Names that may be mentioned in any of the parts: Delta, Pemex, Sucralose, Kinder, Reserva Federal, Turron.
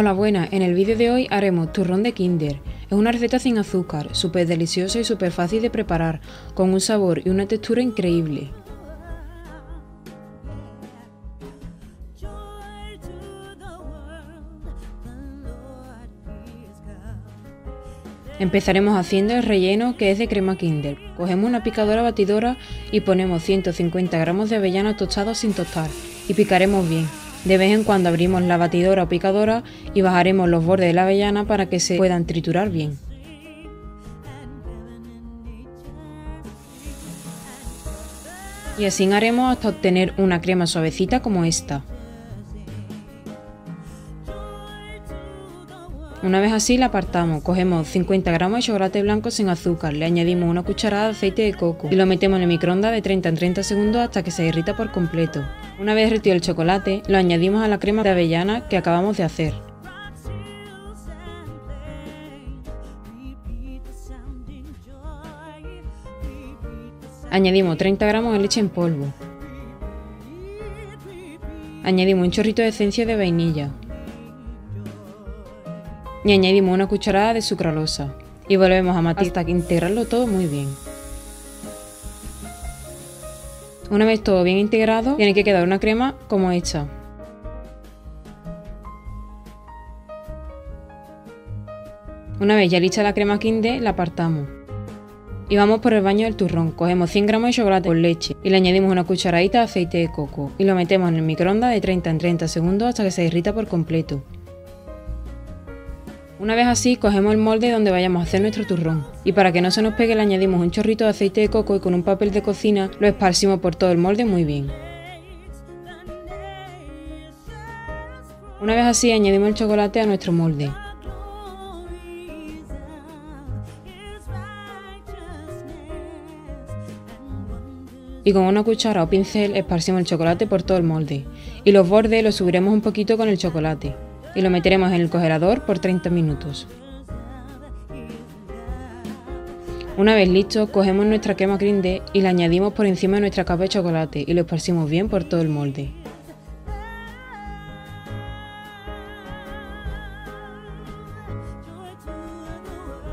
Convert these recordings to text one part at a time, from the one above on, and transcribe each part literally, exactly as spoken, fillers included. Hola buenas, en el vídeo de hoy haremos turrón de Kinder. Es una receta sin azúcar, súper deliciosa y súper fácil de preparar, con un sabor y una textura increíble. Empezaremos haciendo el relleno, que es de crema Kinder. Cogemos una picadora batidora y ponemos ciento cincuenta gramos de avellana tostada sin tostar y picaremos bien. De vez en cuando abrimos la batidora o picadora y bajaremos los bordes de la avellana para que se puedan triturar bien. Y así haremos hasta obtener una crema suavecita como esta. Una vez así la apartamos, cogemos cincuenta gramos de chocolate blanco sin azúcar, le añadimos una cucharada de aceite de coco y lo metemos en el microondas de treinta en treinta segundos hasta que se derrita por completo. Una vez derretido el chocolate, lo añadimos a la crema de avellana que acabamos de hacer. Añadimos treinta gramos de leche en polvo. Añadimos un chorrito de esencia de vainilla. Y añadimos una cucharada de sucralosa y volvemos a matizar hasta integrarlo todo muy bien. Una vez todo bien integrado, tiene que quedar una crema como esta. Una vez ya lista la crema Kinder, la apartamos. Y vamos por el baño del turrón. Cogemos cien gramos de chocolate con leche y le añadimos una cucharadita de aceite de coco y lo metemos en el microondas de treinta en treinta segundos hasta que se derrita por completo. Una vez así, cogemos el molde donde vayamos a hacer nuestro turrón y para que no se nos pegue le añadimos un chorrito de aceite de coco y con un papel de cocina lo esparcimos por todo el molde muy bien. Una vez así, añadimos el chocolate a nuestro molde. Y con una cuchara o pincel esparcimos el chocolate por todo el molde y los bordes los subiremos un poquito con el chocolate. Y lo meteremos en el congelador por treinta minutos. Una vez listo, cogemos nuestra crema Kinder y la añadimos por encima de nuestra capa de chocolate y lo esparcimos bien por todo el molde.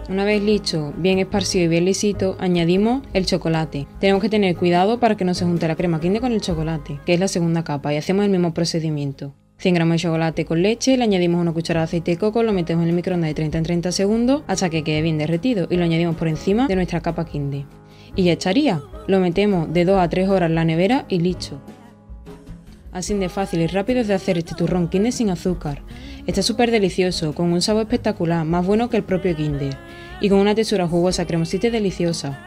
Una vez listo, bien esparcido y bien lisito, añadimos el chocolate. Tenemos que tener cuidado para que no se junte la crema Kinder con el chocolate, que es la segunda capa, y hacemos el mismo procedimiento. cien gramos de chocolate con leche, le añadimos una cucharada de aceite de coco, lo metemos en el microondas de treinta en treinta segundos hasta que quede bien derretido y lo añadimos por encima de nuestra capa Kinder. Y ya estaría, lo metemos de dos a tres horas en la nevera y listo. Así de fácil y rápido es de hacer este turrón Kinder sin azúcar. Está súper delicioso, con un sabor espectacular, más bueno que el propio Kinder, y con una textura jugosa, cremosita y deliciosa.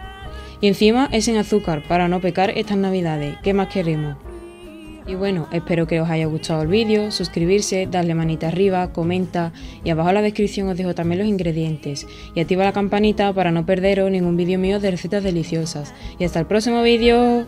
Y encima es sin azúcar, para no pecar estas navidades, ¿qué más queremos? Y bueno, espero que os haya gustado el vídeo, suscribirse, darle manita arriba, comenta y abajo en la descripción os dejo también los ingredientes. Y activa la campanita para no perderos ningún vídeo mío de recetas deliciosas. Y hasta el próximo vídeo.